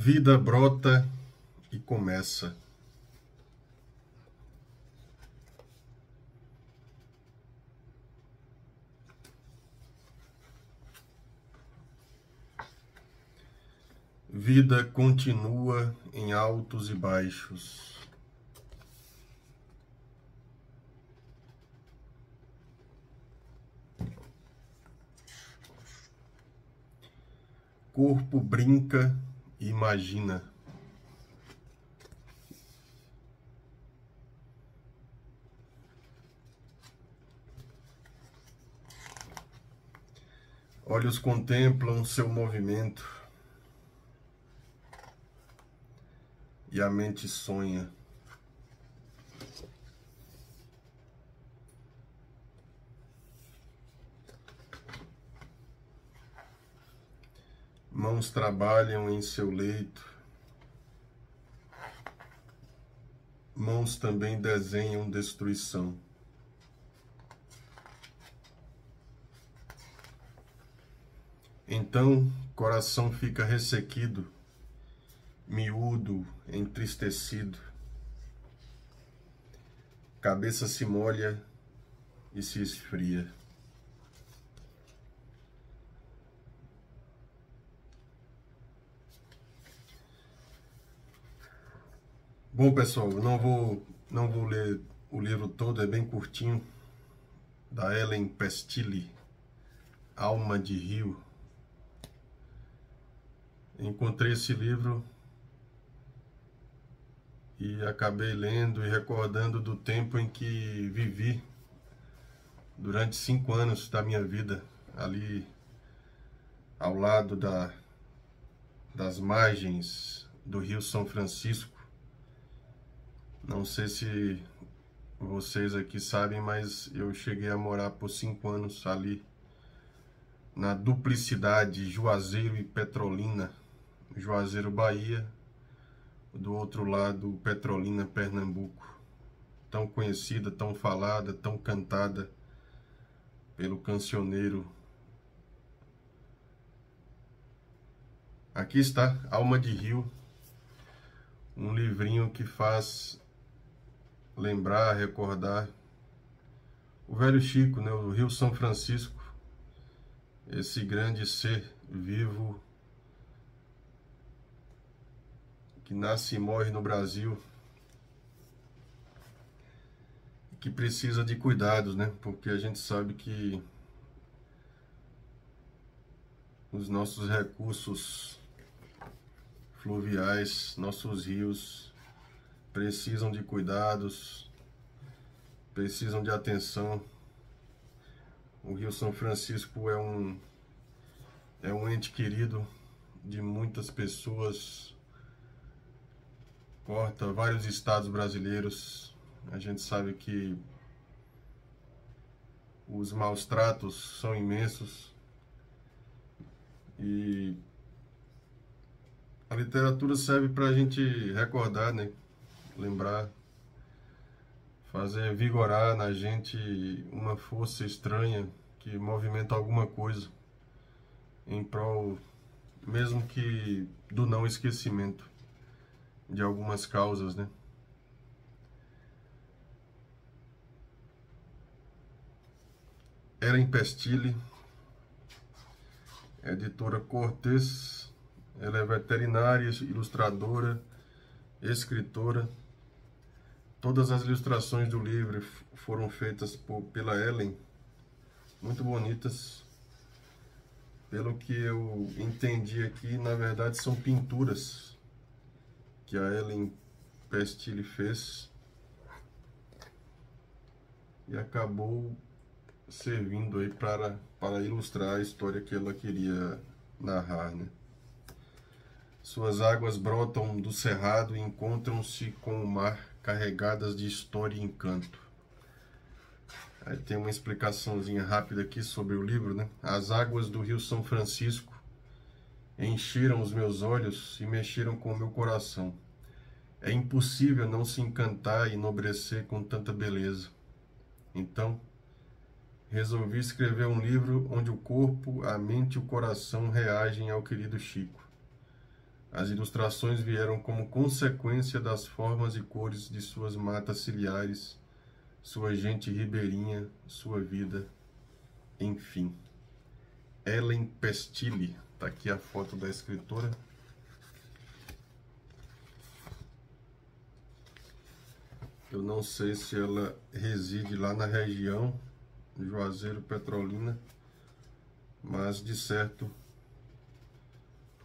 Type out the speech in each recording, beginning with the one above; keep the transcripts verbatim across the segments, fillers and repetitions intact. Vida brota e começa. Vida continua em altos e baixos. Corpo brinca e imagina. Olhos contemplam seu movimento e a mente sonha. Mãos trabalham em seu leito, mãos também desenham destruição. Então, coração fica ressequido, miúdo, entristecido, cabeça se molha e se esfria. Bom, pessoal, não vou, não vou ler o livro todo, é bem curtinho, da Ellen Pestili, Alma de Rio. Encontrei esse livro e acabei lendo e recordando do tempo em que vivi durante cinco anos da minha vida, ali ao lado da, das margens do Rio São Francisco. Não sei se vocês aqui sabem, mas eu cheguei a morar por cinco anos ali na duplicidade Juazeiro e Petrolina. Juazeiro, Bahia, do outro lado Petrolina, Pernambuco. Tão conhecida, tão falada, tão cantada pelo cancioneiro. Aqui está, Alma de Rio, um livrinho que faz lembrar, recordar o Velho Chico, né? O Rio São Francisco, esse grande ser vivo que nasce e morre no Brasil, que precisa de cuidados, né? Porque a gente sabe que os nossos recursos fluviais, nossos rios, precisam de cuidados, precisam de atenção. O Rio São Francisco é um, é um ente querido de muitas pessoas, corta vários estados brasileiros. A gente sabe que os maus tratos são imensos e a literatura serve para a gente recordar, né? Lembrar, fazer vigorar na gente uma força estranha que movimenta alguma coisa em prol, mesmo que do não esquecimento de algumas causas, né? Ellen Pestili, editora Cortez, ela é veterinária, ilustradora, escritora. Todas as ilustrações do livro foram feitas por, pela Ellen, muito bonitas. Pelo que eu entendi aqui, na verdade são pinturas que a Ellen Pestili fez e acabou servindo aí para, para ilustrar a história que ela queria narrar, né? Suas águas brotam do cerrado e encontram-se com o mar, carregadas de história e encanto. Aí tem uma explicaçãozinha rápida aqui sobre o livro, né? As águas do Rio São Francisco encheram os meus olhos e mexeram com o meu coração. É impossível não se encantar e enobrecer com tanta beleza. Então, resolvi escrever um livro onde o corpo, a mente e o coração reagem ao querido Chico. As ilustrações vieram como consequência das formas e cores de suas matas ciliares, sua gente ribeirinha, sua vida, enfim. Ellen Pestili, tá aqui a foto da escritora. Eu não sei se ela reside lá na região, Juazeiro, Petrolina, mas de certo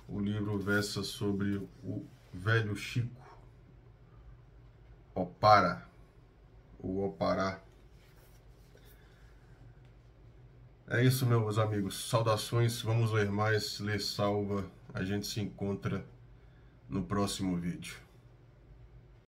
o livro versa sobre o Velho Chico, Opará, o Opará. É isso, meus amigos, saudações, vamos ler mais, ler salva, a gente se encontra no próximo vídeo.